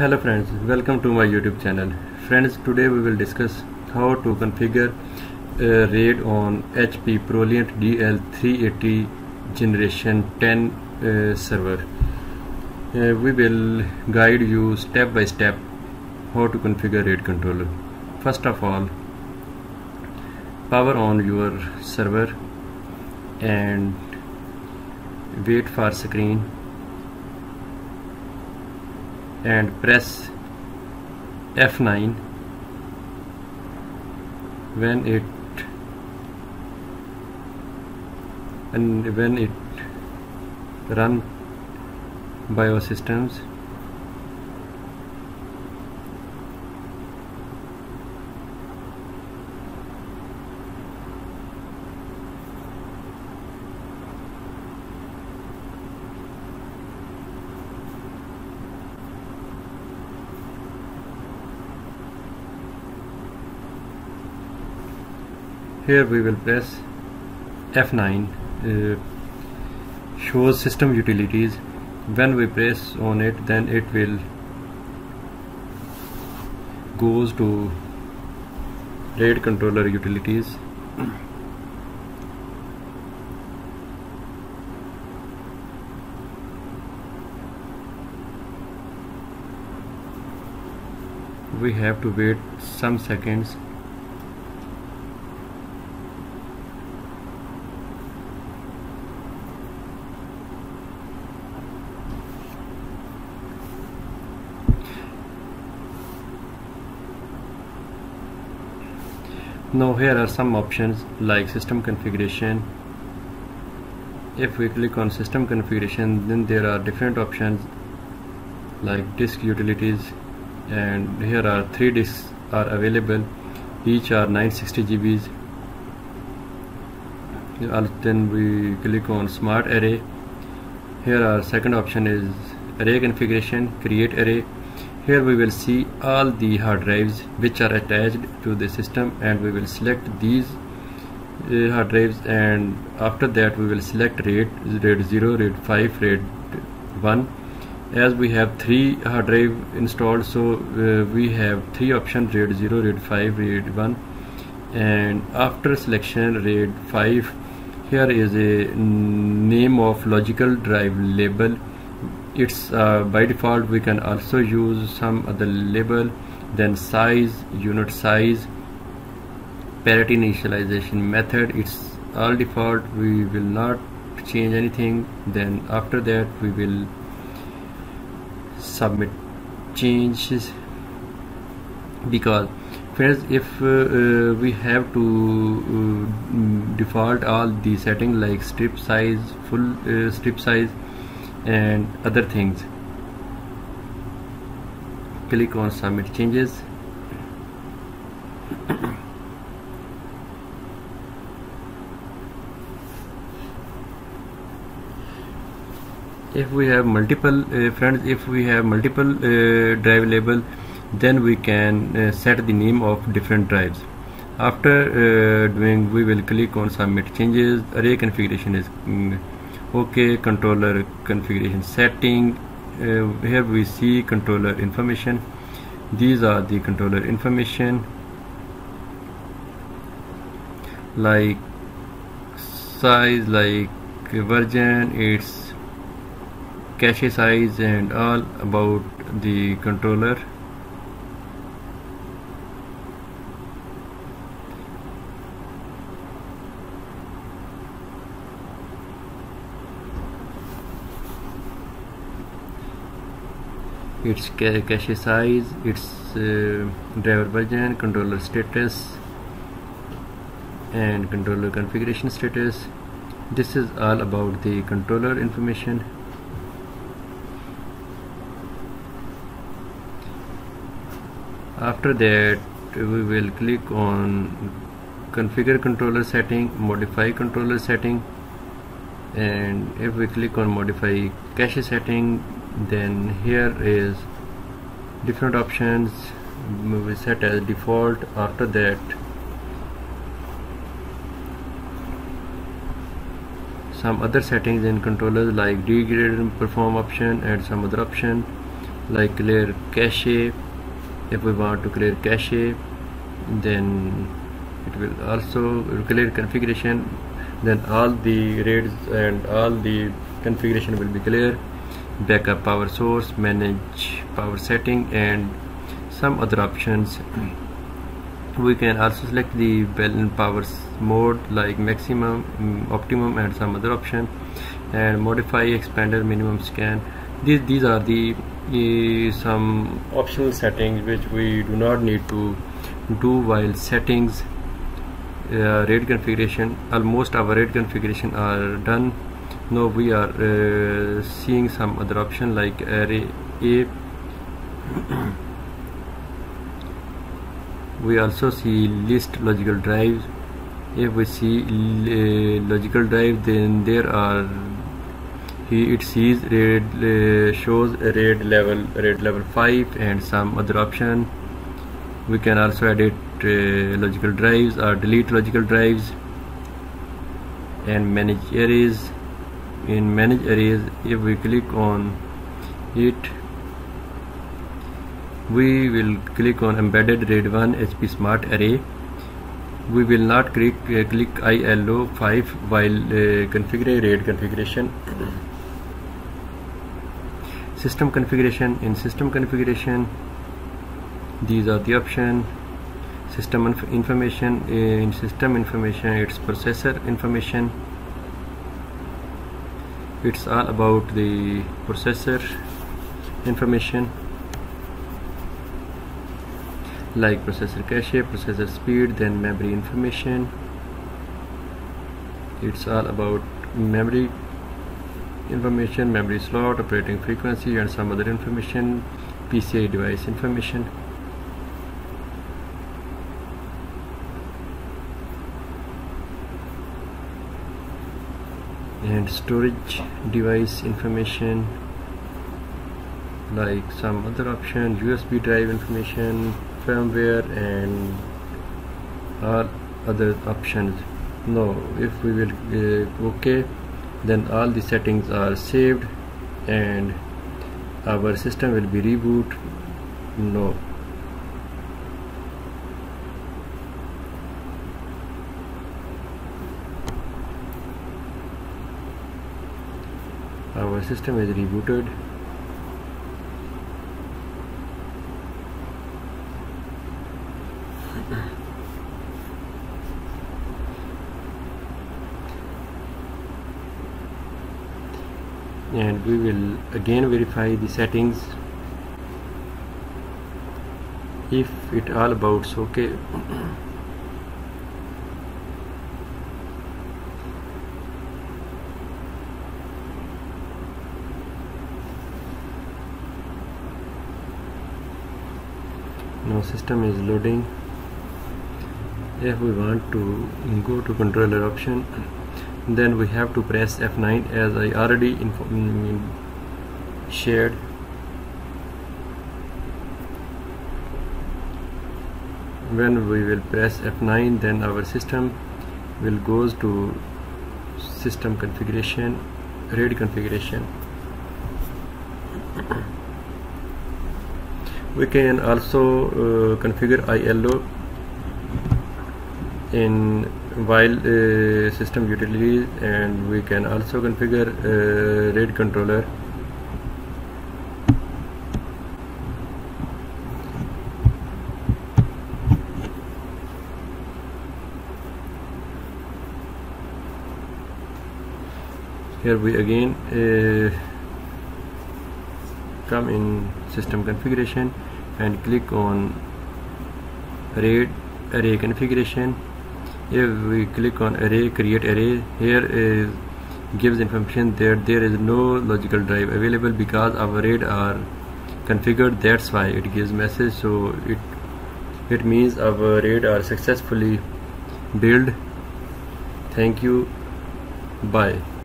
Hello friends, welcome to my YouTube channel. Friends, today we will discuss how to configure RAID on HP ProLiant DL380 generation 10 server. We will guide you step by step how to configure RAID controller. First of all, power on your server and wait for screen and press F9 when it run biosystems. Here we will press F9, shows system utilities. When we press on it, then it will goes to RAID controller utilities. We have to wait some seconds. Now here are some options like system configuration. If we click on system configuration, then there are different options like disk utilities, and here are 3 disks are available, each are 960 GB. Then we click on Smart Array. Here our second option is array configuration, create array. Here we will see all the hard drives which are attached to the system, and we will select these hard drives, and after that we will select RAID 0, RAID 5, RAID 1. As we have 3 hard drive installed, so we have 3 options: RAID 0, RAID 5, RAID 1. And after selection RAID 5, here is a name of logical drive label. It's by default. We can also use some other label, then size, unit size, parity initialization method. It's all default. We will not change anything. Then after that we will submit changes, because friends, if we have to default all the settings like strip size, full strip size and other things. Click on submit changes. If we have multiple drive label, then we can set the name of different drives. After doing, we will click on submit changes. Array configuration is OK. Controller configuration setting, here we see controller information. These are the controller information like size, like version, its cache size, and all about the controller. Its cache size, its driver version, controller status, and controller configuration status. This is all about the controller information. After that, we will click on configure controller setting, modify controller setting, and if we click on modify cache setting, then here is different options we set as default. After that, some other settings in controllers like degrade and perform option and some other option. like clear cache. If we want to clear cache, then it will also clear configuration. Then all the RAIDs and all the configuration will be clear. Backup power source, manage power setting, and some other options. We can also select the balance power mode like maximum, optimum, and some other option, and modify expander, minimum scan. These are the some optional settings which we do not need to do while settings RAID configuration. Almost our RAID configuration are done. Now we are seeing some other option like array A. We also see list logical drives. If we see logical drive, then there are it shows RAID level 5 and some other option. We can also edit logical drives or delete logical drives, and manage arrays. In manage arrays, if we click on it, we will click on embedded RAID 1 HP Smart Array. We will not click ILO 5 while configuring RAID configuration. System configuration. In system configuration, these are the option. System information. In system information, it's processor information. It's all about the processor information, like processor cache, processor speed, then memory information. It's all about memory information, memory slot, operating frequency, and some other information. PCI device information. And storage device information, like some other option, USB drive information, firmware, and all other options. Now if we will OK, then all the settings are saved and our system will be reboot. No. Our system is rebooted. And we will again verify the settings. If it all about OK. Now system is loading. If we want to go to controller option, then we have to press F9, as I already shared. When we will press F9, then our system will goes to system configuration, RAID configuration. We can also configure ILO in while system utilities, and we can also configure RAID controller. Here we again come in system configuration and click on RAID array configuration. If we click on array, create array, here is gives information that there is no logical drive available because our RAID are configured. That's why it gives message. So it means our RAID are successfully built. Thank you. Bye.